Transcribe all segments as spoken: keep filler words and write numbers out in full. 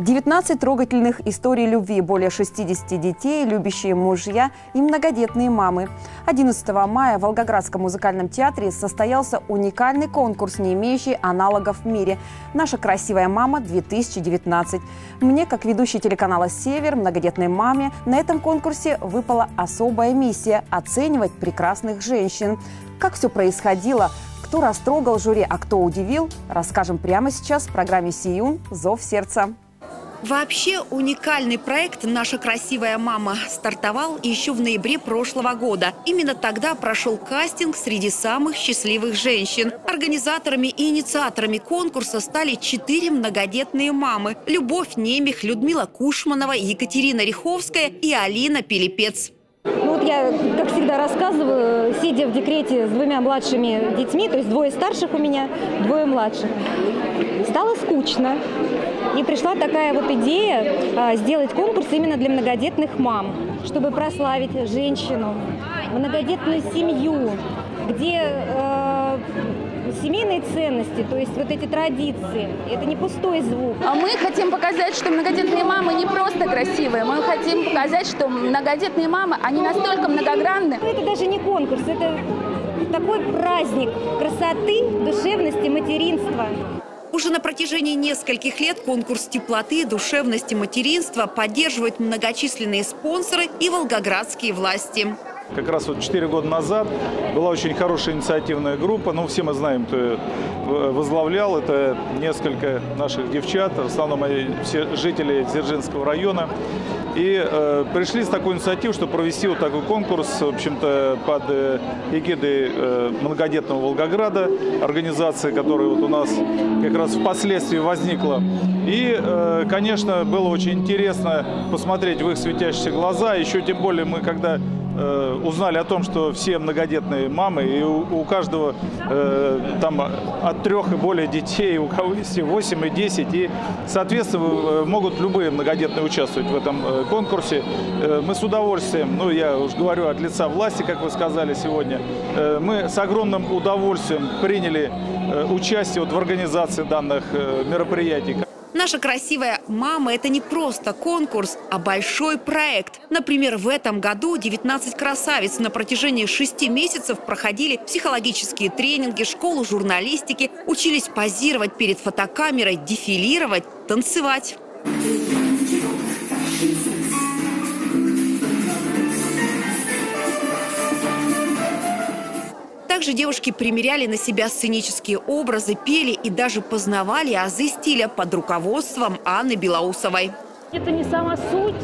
девятнадцать трогательных историй любви, более шестидесяти детей, любящие мужья и многодетные мамы. одиннадцатого мая в Волгоградском музыкальном театре состоялся уникальный конкурс, не имеющий аналогов в мире «Наша красивая мама-две тысячи девятнадцать». Мне, как ведущей телеканала «Север», многодетной маме, на этом конкурсе выпала особая миссия – оценивать прекрасных женщин. Как все происходило, кто растрогал жюри, а кто удивил, расскажем прямо сейчас в программе «Сей' Юн. Зов сердца». Вообще уникальный проект «Наша красивая мама» стартовал еще в ноябре прошлого года. Именно тогда прошел кастинг среди самых счастливых женщин. Организаторами и инициаторами конкурса стали четыре многодетные мамы – Любовь Немих, Людмила Кушманова, Екатерина Риховская и Алина Пилипец. Ну вот я, как всегда, рассказываю, сидя в декрете с двумя младшими детьми, то есть двое старших у меня, двое младших, стало скучно. И пришла такая вот идея сделать конкурс именно для многодетных мам, чтобы прославить женщину, многодетную семью, где э, семейные ценности, то есть вот эти традиции, это не пустой звук. А мы хотим показать, что многодетные мамы не просто красивые, мы хотим показать, что многодетные мамы, они настолько многогранны. Это даже не конкурс, это такой праздник красоты, душевности, материнства. Уже на протяжении нескольких лет конкурс теплоты, душевности, материнства поддерживают многочисленные спонсоры и волгоградские власти. Как раз вот четыре года назад была очень хорошая инициативная группа, ну все мы знаем, кто возглавлял, это несколько наших девчат, в основном все жители Дзержинского района. И э, пришли с такой инициативой, что провести вот такой конкурс, в общем-то, под эгидой э, многодетного Волгограда, организации, которая вот у нас как раз впоследствии возникла. И, э, конечно, было очень интересно посмотреть в их светящиеся глаза, еще тем более мы, когда узнали о том, что все многодетные мамы, и у, у каждого э, там от трех и более детей, у кого есть и восемь, и десять, и, соответственно, могут любые многодетные участвовать в этом э, конкурсе. Э, мы с удовольствием, ну, я уж говорю от лица власти, как вы сказали сегодня, э, мы с огромным удовольствием приняли э, участие вот в организации данных э, мероприятий. «Наша красивая мама» – это не просто конкурс, а большой проект. Например, в этом году девятнадцать красавиц на протяжении шести месяцев проходили психологические тренинги, школу журналистики, учились позировать перед фотокамерой, дефилировать, танцевать. Также девушки примеряли на себя сценические образы, пели и даже познавали азы стиля под руководством Анны Белоусовой. Это не сама суть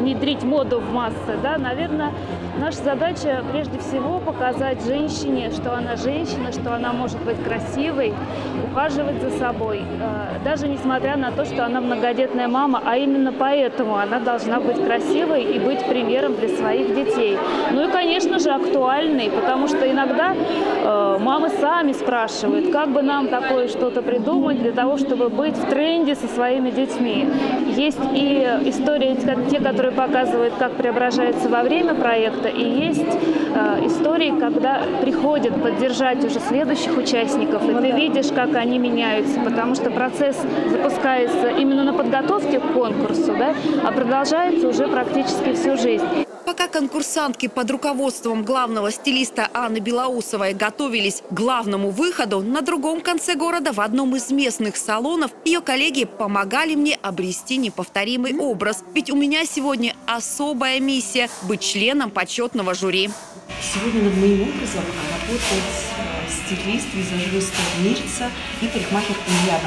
внедрить моду в массы, да, наверное, наша задача прежде всего показать женщине, что она женщина, что она может быть красивой, ухаживать за собой, даже несмотря на то, что она многодетная мама, а именно поэтому она должна быть красивой и быть примером для своих детей. Ну и, конечно же, актуальной, потому что иногда мамы сами спрашивают, как бы нам такое что-то придумать для того, чтобы быть в тренде со своими детьми. Есть и истории, те, которые показывают, как преображается во время проекта, и есть э, истории, когда приходят поддержать уже следующих участников, и ты видишь, как они меняются, потому что процесс запускается именно на подготовке к конкурсу, да, а продолжается уже практически всю жизнь. Пока конкурсантки под руководством главного стилиста Анны Белоусовой готовились к главному выходу, на другом конце города, в одном из местных салонов, ее коллеги помогали мне обрести неповторимый образ. Ведь у меня сегодня особая миссия – быть членом почетного жюри. Сегодня над моим образом работает стилист, визажист Мирца и парикмахер Ульяна.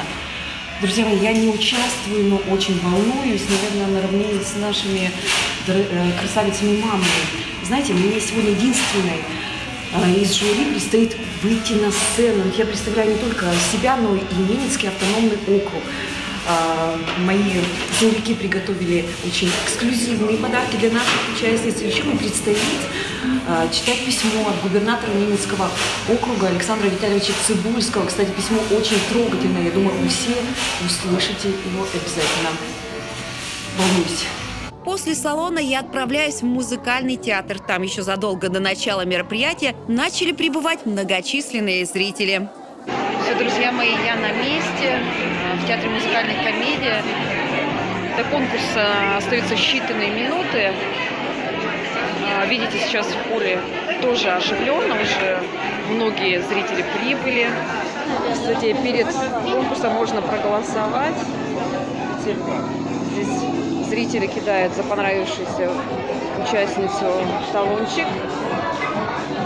Друзья мои, я не участвую, но очень волнуюсь, наверное, наравне с нашими красавицами-мамами. Знаете, мне сегодня единственной из жюри предстоит выйти на сцену. Я представляю не только себя, но и Ненецкий автономный округ. Мои земляки приготовили очень эксклюзивные подарки для наших участниц. Еще мне предстоит читать письмо от губернатора Ненецкого округа Александра Витальевича Цыбульского. Кстати, письмо очень трогательное. Я думаю, вы все услышите его обязательно. Волнуюсь. После салона я отправляюсь в музыкальный театр. Там еще задолго до начала мероприятия начали прибывать многочисленные зрители. Все, друзья мои, я на месте в Театре музыкальных комедий. До конкурса остаются считанные минуты. Видите, сейчас в поле тоже оживленно, уже многие зрители прибыли. Кстати, перед конкурсом можно проголосовать. Здесь зрители кидают за понравившуюся участницу талончик.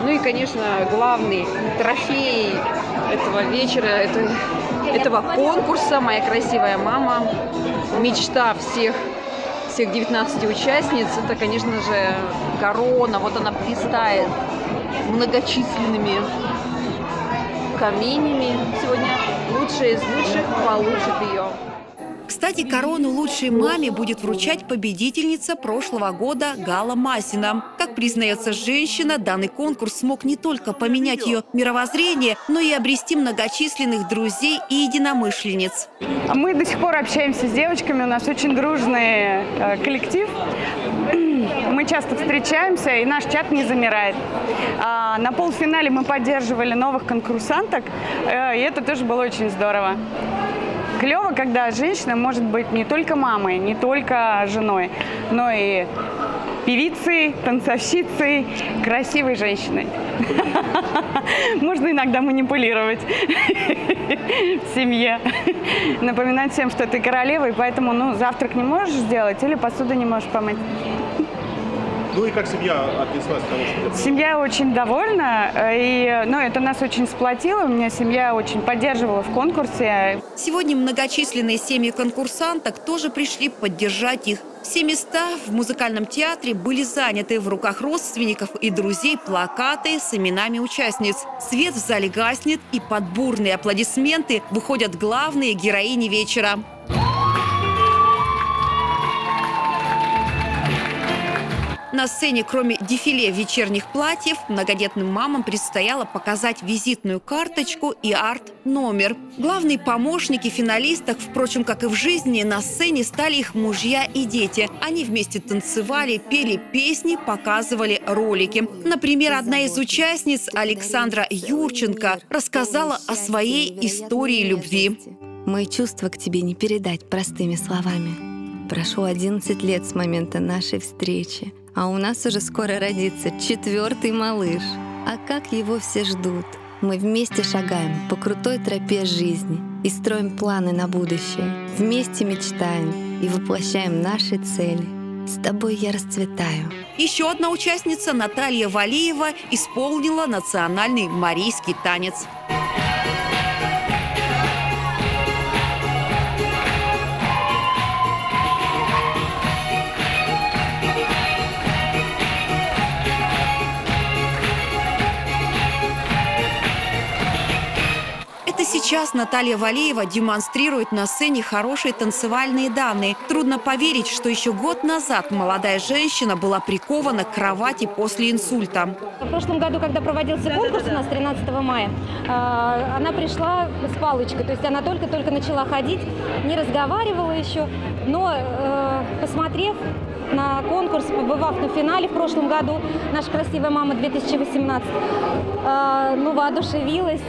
Ну и, конечно, главный трофей этого вечера, это, этого конкурса «Моя красивая мама». Мечта всех, всех девятнадцати участниц, это, конечно же, корона. Вот она блистает многочисленными каменями. Сегодня лучшие из лучших получат ее. Кстати, корону лучшей маме будет вручать победительница прошлого года Гала Масина. Как признается женщина, данный конкурс смог не только поменять ее мировоззрение, но и обрести многочисленных друзей и единомышленниц. Мы до сих пор общаемся с девочками, у нас очень дружный коллектив. Мы часто встречаемся, и наш чат не замирает. На полуфинале мы поддерживали новых конкурсанток, и это тоже было очень здорово. Клево, когда женщина может быть не только мамой, не только женой, но и певицей, танцовщицей, красивой женщиной. Можно иногда манипулировать в семье, напоминать всем, что ты королева, и поэтому ну, завтрак не можешь сделать или посуду не можешь помыть. Ну и как семья отнеслась к тому, что... Семья очень довольна, и ну, это нас очень сплотило, у меня семья очень поддерживала в конкурсе. Сегодня многочисленные семьи конкурсанток тоже пришли поддержать их. Все места в музыкальном театре были заняты. В руках родственников и друзей плакаты с именами участниц. Свет в зале гаснет, и под бурные аплодисменты выходят главные героини вечера. На сцене, кроме дефиле вечерних платьев, многодетным мамам предстояло показать визитную карточку и арт-номер. Главные помощники финалисток, впрочем, как и в жизни, на сцене стали их мужья и дети. Они вместе танцевали, пели песни, показывали ролики. Например, одна из участниц, Александра Юрченко, рассказала о своей истории любви. «Мои чувства к тебе не передать простыми словами. Прошло одиннадцать лет с момента нашей встречи. А у нас уже скоро родится четвертый малыш. А как его все ждут. Мы вместе шагаем по крутой тропе жизни и строим планы на будущее. Вместе мечтаем и воплощаем наши цели. С тобой я расцветаю». Еще одна участница, Наталья Валеева, исполнила национальный марийский танец. Сейчас Наталья Валеева демонстрирует на сцене хорошие танцевальные данные. Трудно поверить, что еще год назад молодая женщина была прикована к кровати после инсульта. В прошлом году, когда проводился конкурс у нас тринадцатого мая, она пришла с палочкой. То есть она только-только начала ходить, не разговаривала еще, но посмотрев на конкурс, побывав на финале в прошлом году «Наша красивая мама две тысячи восемнадцать», ну, воодушевилась.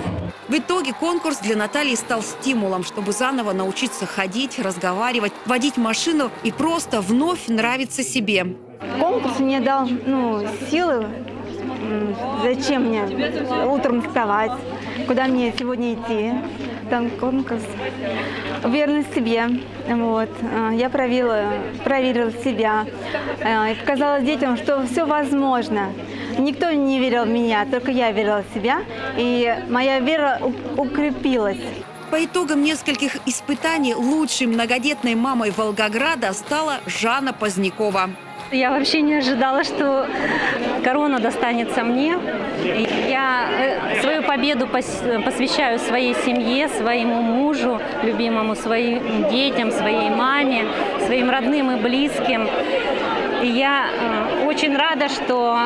В итоге конкурс для Натальи стал стимулом, чтобы заново научиться ходить, разговаривать, водить машину и просто вновь нравиться себе. Конкурс мне дал ну, силы, зачем мне утром вставать, куда мне сегодня идти. Там конкурс. Уверенность в себе. Вот. Я проверила, проверила себя и показала детям, что все возможно. Никто не верил в меня, только я верила в себя, и моя вера укрепилась. По итогам нескольких испытаний лучшей многодетной мамой Волгограда стала Жанна Позднякова. Я вообще не ожидала, что корона достанется мне. Я свою победу посвящаю своей семье, своему мужу любимому, своим детям, своей маме, своим родным и близким. И я очень рада, что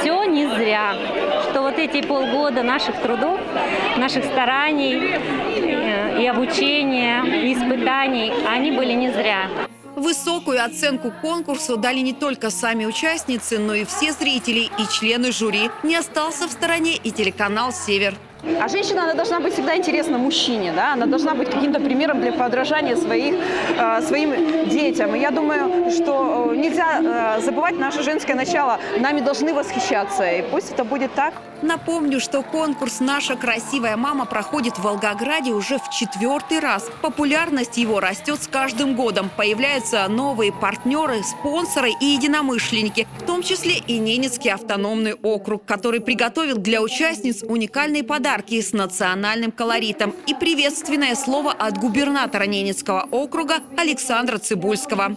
все не зря, что вот эти полгода наших трудов, наших стараний и обучения, и испытаний, они были не зря. Высокую оценку конкурсу дали не только сами участницы, но и все зрители и члены жюри. Не остался в стороне и телеканал «Север». А женщина, она должна быть всегда интересна мужчине, да? Она должна быть каким-то примером для подражания своих, э, своим детям. И я думаю, что нельзя э, забывать наше женское начало. Нами должны восхищаться, и пусть это будет так. Напомню, что конкурс «Наша красивая мама» проходит в Волгограде уже в четвертый раз. Популярность его растет с каждым годом. Появляются новые партнеры, спонсоры и единомышленники, в том числе и Ненецкий автономный округ, который приготовил для участниц уникальные подарки. Подарки с национальным колоритом и приветственное слово от губернатора Ненецкого округа Александра Цыбульского.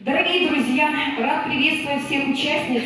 Дорогие друзья, рад приветствовать всех участниц,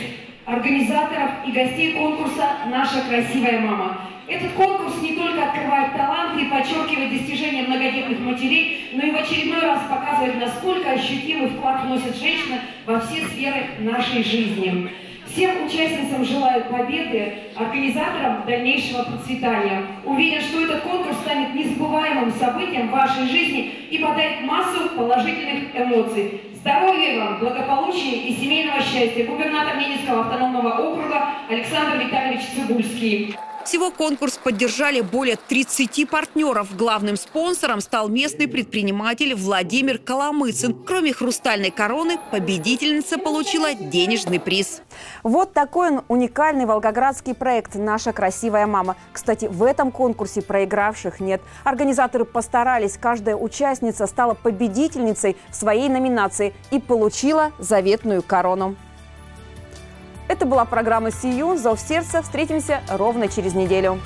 организаторов и гостей конкурса «Наша красивая мама». Этот конкурс не только открывает таланты и подчеркивает достижения многодетных матерей, но и в очередной раз показывает, насколько ощутимый вклад вносит женщина во все сферы нашей жизни. Всем участницам желаю победы, организаторам дальнейшего процветания. Уверен, что этот конкурс станет незабываемым событием в вашей жизни и подарит массу положительных эмоций. Здоровья вам, благополучия и семейного счастья. Губернатор Ненецкого автономного округа Александр Витальевич Цыбульский. Всего конкурс поддержали более тридцати партнеров. Главным спонсором стал местный предприниматель Владимир Каламыцин. Кроме хрустальной короны, победительница получила денежный приз. Вот такой он уникальный волгоградский проект «Наша красивая мама». Кстати, в этом конкурсе проигравших нет. Организаторы постарались. Каждая участница стала победительницей в своей номинации и получила заветную корону. Это была программа «Сей' Юн. Зов сердца». Встретимся ровно через неделю.